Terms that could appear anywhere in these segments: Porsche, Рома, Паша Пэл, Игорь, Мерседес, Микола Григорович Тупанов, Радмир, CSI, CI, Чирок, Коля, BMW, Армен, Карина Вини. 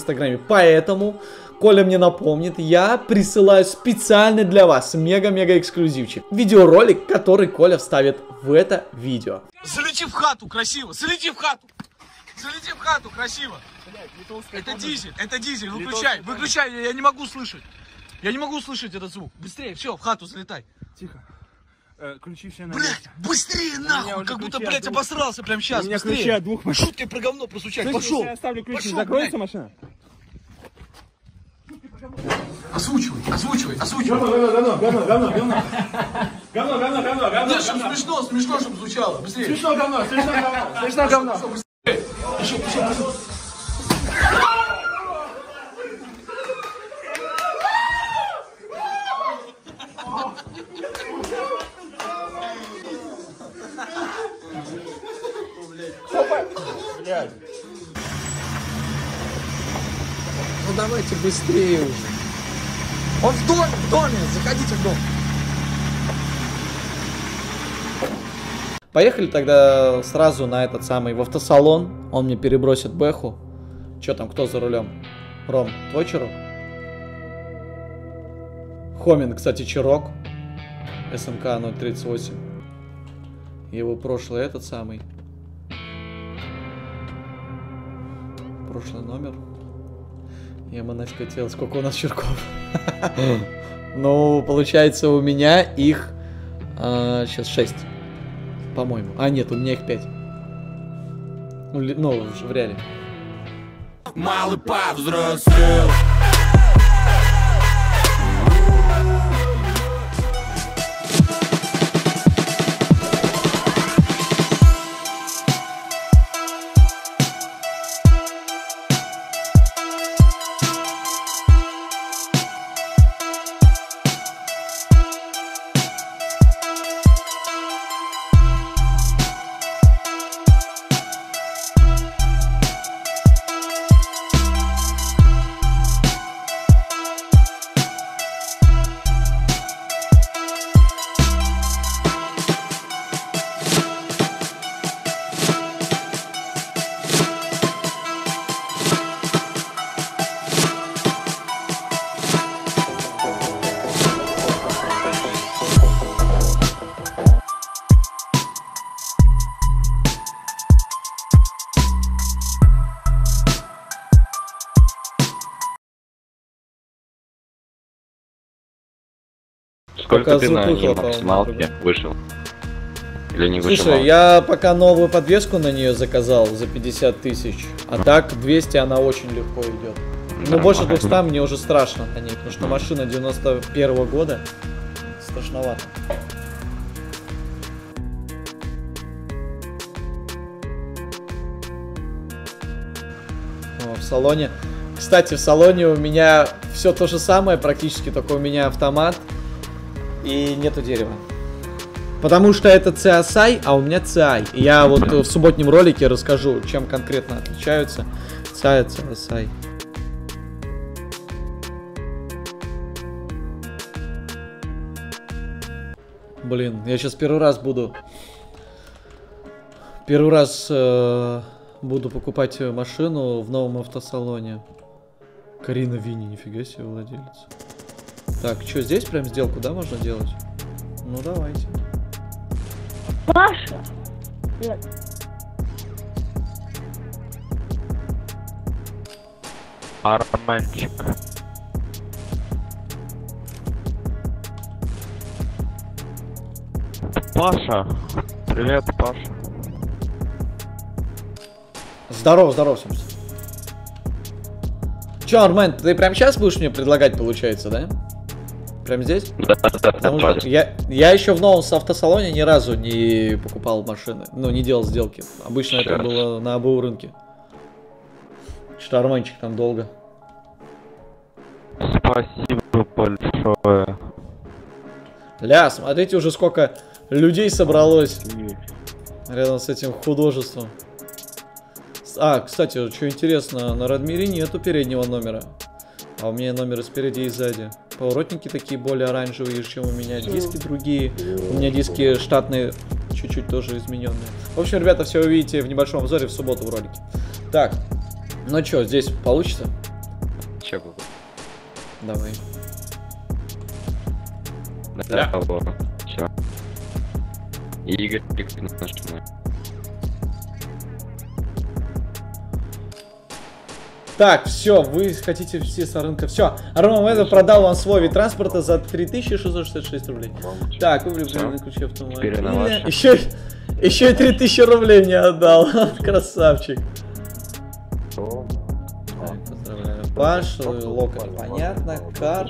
Инстаграме. Поэтому, Коля мне напомнит, я присылаю специально для вас мега-мега эксклюзивчик. Видеоролик, который Коля вставит в это видео. Залети в хату, красиво! Залети в хату! Залети в хату, красиво! Это дизель, это дизель. Выключай, выключай, я не могу слышать. Я не могу слышать этот звук. Быстрее, все, в хату залетай. Тихо. Ключи все на месте. Блядь, быстрее нахуй, как будто, блядь, обосрался прямо сейчас. У меня быстрее. Ключи от двух машин. Шут тебе про говно просучать, пошел. Я оставлю ключи, пошел, закроется блядь. Машина? Озвучивай, озвучивай, озвучивай. Говно. Говно. Нет, чтобы смешно, смешно, чтобы звучало. Быстрее. Смешно говно. Еще. Ну давайте быстрее уже. Он в доме, заходите в дом. Поехали тогда сразу на этот самый, в автосалон. Он мне перебросит бэху. Че там, кто за рулем? Ром, твой Чирок? Хомин, кстати, Чирок. СМК 038. Его прошлый этот самый. Прошлый номер. Я бы хотел, сколько у нас Чирков. Ну, получается, у меня их сейчас 6. По-моему. А, нет, у меня их 5. Ну, уже в реале. Малый повзрослел. Сколько ты на ней максималке вышел? Или не вышел? Слушай, я пока новую подвеску на нее заказал за 50 тысяч, а так 200 она очень легко идет. Но больше 200 мне уже страшно на ней, потому что машина 91-го года, страшновато. О, в салоне. Кстати, в салоне у меня все то же самое практически, только у меня автомат. И нету дерева. Потому что это CSI, а у меня CI. Я вот в субботнем ролике расскажу, чем конкретно отличаются CI от CSI. Блин, я сейчас первый раз буду покупать машину в новом автосалоне. Карина Вини, нифига себе владелец. Так, что, здесь прям сделку, да, можно делать? Ну, давайте. Паша! Нет. Арменчик. Паша! Привет, Паша. Здорово, Симс. Че, Армен, ты прям сейчас будешь мне предлагать, получается, да? Прям здесь? Да. Я еще в новом автосалоне ни разу не покупал машины. Ну, не делал сделки. Обычно черт. Это было на АБУ рынке. Что-то Арманчик там долго. Спасибо большое. Ля, смотрите уже сколько людей собралось. Рядом с этим художеством. А, кстати, что интересно, на Радмире нету переднего номера. А у меня номеры спереди и сзади. Поворотники такие более оранжевые, чем у меня. Диски другие. У меня диски штатные, чуть-чуть тоже измененные. В общем, ребята, все увидите в небольшом обзоре в субботу в ролике. Так, ну что, здесь получится? чего? Давай. Да, алло. Все. Игорь, ты нажимай. Так, все, вы хотите все с рынка. Все, Рома это продал вам свой вид транспорта за 3666 рублей. Так, вы влюблены на ключе автомобиля. Еще и 3000 рублей мне отдал. Красавчик. Поздравляю. Паш, локоть. Понятно, кар.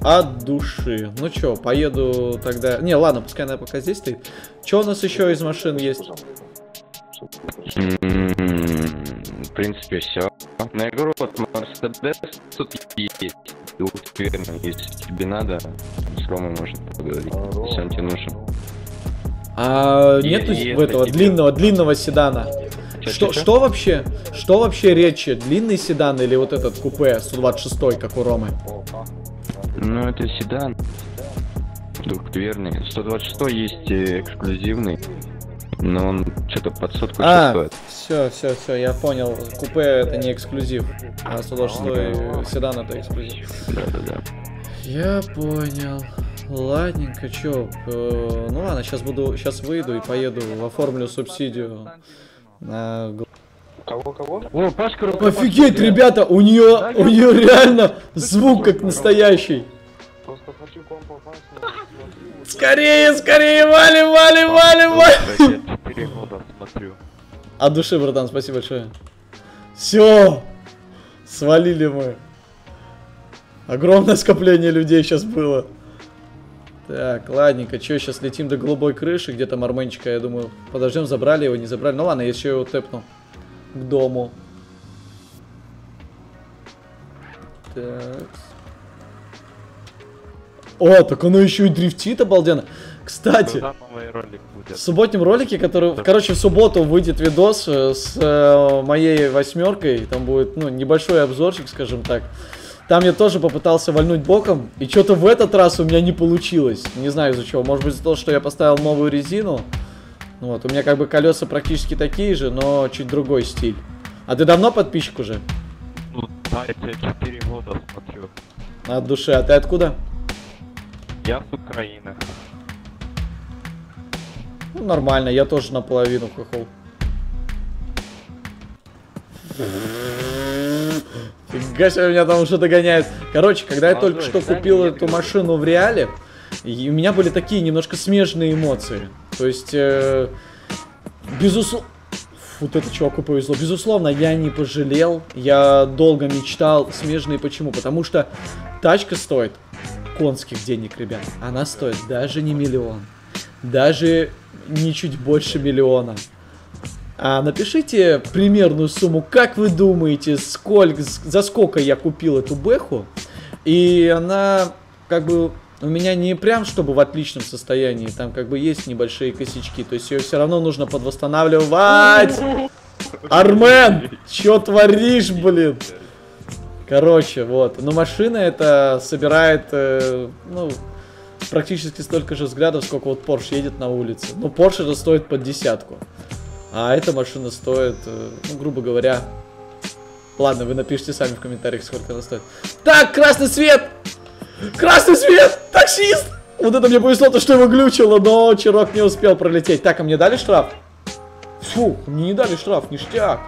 От души. Ну чё, поеду тогда... Не, ладно, пускай она пока здесь стоит. Чё у нас еще из машин есть? В принципе, все. На игру от Мерседес тут есть. Если тебе надо, с Ромой можно поговорить. Если он тебе нужен. А нету этого длинного седана? Что вообще? Что вообще речи? Длинный седан или вот этот купе 126, как у Ромы? Ну это седан. Двухдверный. 126 есть эксклюзивный. Но он что-то под сотку стоит. Все, я понял. Купе это не эксклюзив. А 126 седан это эксклюзив. Да. Я понял. Ладненько, чё. Ну ладно, сейчас выйду и поеду, оформлю субсидию. Кого? О, Пашка, офигеть, ребята, у нее реально звук как настоящий. Просто хочу к вам попасть. Скорее, валим. От души, братан, спасибо большое. Все, свалили мы. Огромное скопление людей сейчас было. Так, ладненько, что, сейчас летим до голубой крыши, где там Арменчика, я думаю, подождем, забрали его, не забрали. Ну ладно, я еще его тэпну к дому. Так. О, так оно еще и дрифтит обалденно. Кстати, в субботнем ролике, который, короче, в субботу выйдет видос с моей восьмеркой, там будет, ну, небольшой обзорчик, скажем так. Там я тоже попытался вальнуть боком, и что-то в этот раз у меня не получилось. Не знаю из-за чего, может быть из-за того, что я поставил новую резину. Вот, у меня как бы колеса практически такие же, но чуть другой стиль. А ты давно подписчик уже? Ну, да, я 4 года смотрю. От души, а ты откуда? Я с Украины. Ну, нормально, я тоже наполовину хохол. Фига себе, меня там уже догоняет. Короче, когда я только что купил эту машину в реале, у меня были такие немножко смежные эмоции. То есть, безусловно... Вот это чуваку повезло. Безусловно, я не пожалел. Я долго мечтал. Смежные почему? Потому что тачка стоит конских денег, ребят. Она стоит даже не миллион. Даже не чуть больше миллиона. А напишите примерную сумму, как вы думаете, за сколько я купил эту бэху, и она как бы у меня не прям чтобы в отличном состоянии, там как бы есть небольшие косячки, то есть ее все равно нужно подвосстанавливать. Армен, чё творишь, блин? Короче, вот, но машина это собирает, ну... Практически столько же взглядов, сколько вот Porsche едет на улице. Но Porsche это стоит под десятку. А эта машина стоит, ну, грубо говоря... Ладно, вы напишите сами в комментариях, сколько она стоит. Так, красный свет! Красный свет! Таксист! Вот это мне повезло, то, что его глючило, но Чирок не успел пролететь. Так, а мне дали штраф? Фу, мне не дали штраф, ништяк.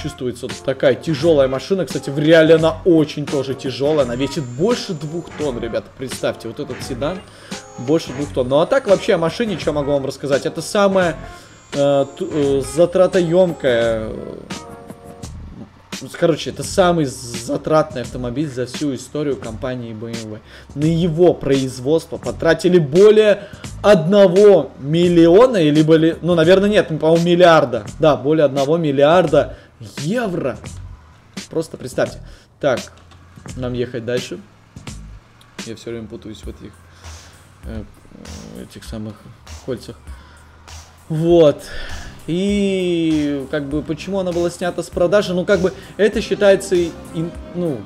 Чувствуется вот такая тяжелая машина. Кстати, в реале она очень тоже тяжелая. Она весит больше 2 тонн, ребята. Представьте, вот этот седан больше 2 тонн. Ну а так вообще о машине, что могу вам рассказать. Это самая затратоемкая... Короче, это самый затратный автомобиль за всю историю компании BMW. На его производство потратили более 1 миллиона, либо, ну, наверное, нет, по-моему, миллиарда. Да, более 1 миллиарда евро. Просто представьте. Так, нам ехать дальше. Я все время путаюсь в этих самых кольцах. Вот. И как бы почему она была снята с продажи? Ну как бы это считается, ну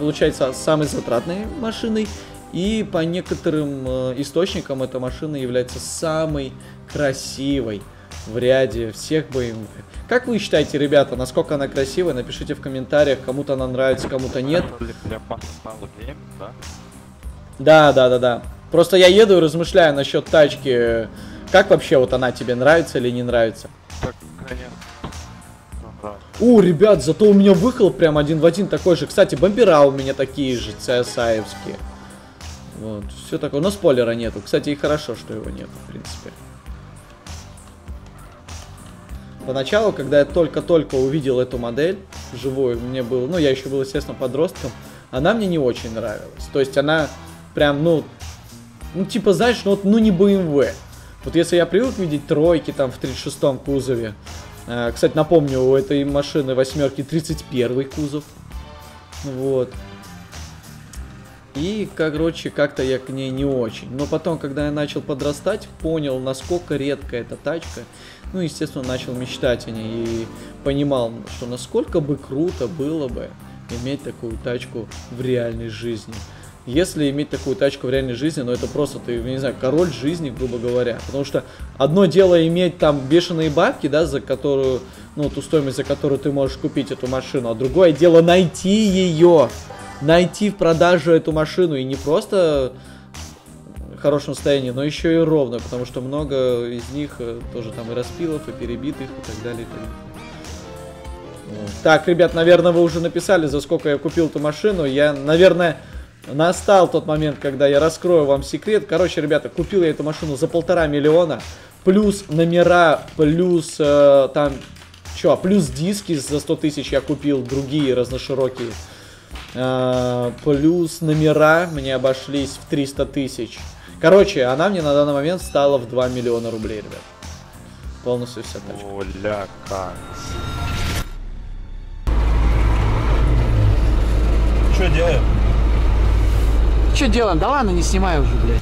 получается самой затратной машиной. И по некоторым источникам эта машина является самой красивой в ряде всех BMW. Как вы считаете, ребята, насколько она красивая? Напишите в комментариях, кому-то она нравится, кому-то нет. Да. Просто я еду и размышляю насчет тачки. Как вообще вот она тебе нравится или не нравится? О, ребят, зато у меня выхлоп прям один в один такой же. Кстати, бампера у меня такие же, CSI-евские. Вот, все такое. Но спойлера нету. Кстати, и хорошо, что его нету, в принципе. Поначалу, когда я только-только увидел эту модель живую, мне было, ну, я еще был, естественно, подростком, она мне не очень нравилась. То есть она прям, ну типа, знаешь, ну не BMW. Вот если я привык видеть тройки там в 36-м кузове, кстати, напомню, у этой машины восьмерки 31-й кузов, вот. И, короче, как-то я к ней не очень. Но потом, когда я начал подрастать, понял, насколько редкая эта тачка. Ну, естественно, начал мечтать о ней и понимал, что насколько бы круто было бы иметь такую тачку в реальной жизни. Если иметь такую тачку в реальной жизни, ну это просто, ты, не знаю, король жизни, грубо говоря. Потому что одно дело иметь там бешеные бабки, да, за которую, ну, ту стоимость, за которую ты можешь купить эту машину, а другое дело найти ее. Найти в продажу эту машину, и не просто в хорошем состоянии, но еще и ровно, потому что много из них тоже там и распилов, и перебитых, и так далее. И так далее. Так, ребят, наверное, вы уже написали, за сколько я купил эту машину. Я, наверное, настал тот момент, когда я раскрою вам секрет. Короче, ребята, купил я эту машину за 1,5 миллиона, плюс номера, плюс плюс диски за 100 тысяч я купил, другие разноширокие. Плюс номера мне обошлись в 300 тысяч. Короче, она мне на данный момент стала в 2 миллиона рублей, ребят. Полностью вся тачка. Оля, как. Че делаем? Че делаем? Да ладно, не снимай уже, блядь.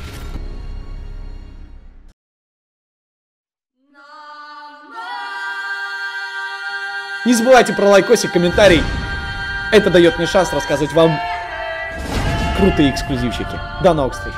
Не забывайте про лайкосик, комментарий. Это дает мне шанс рассказывать вам крутые эксклюзивчики. До новых встреч!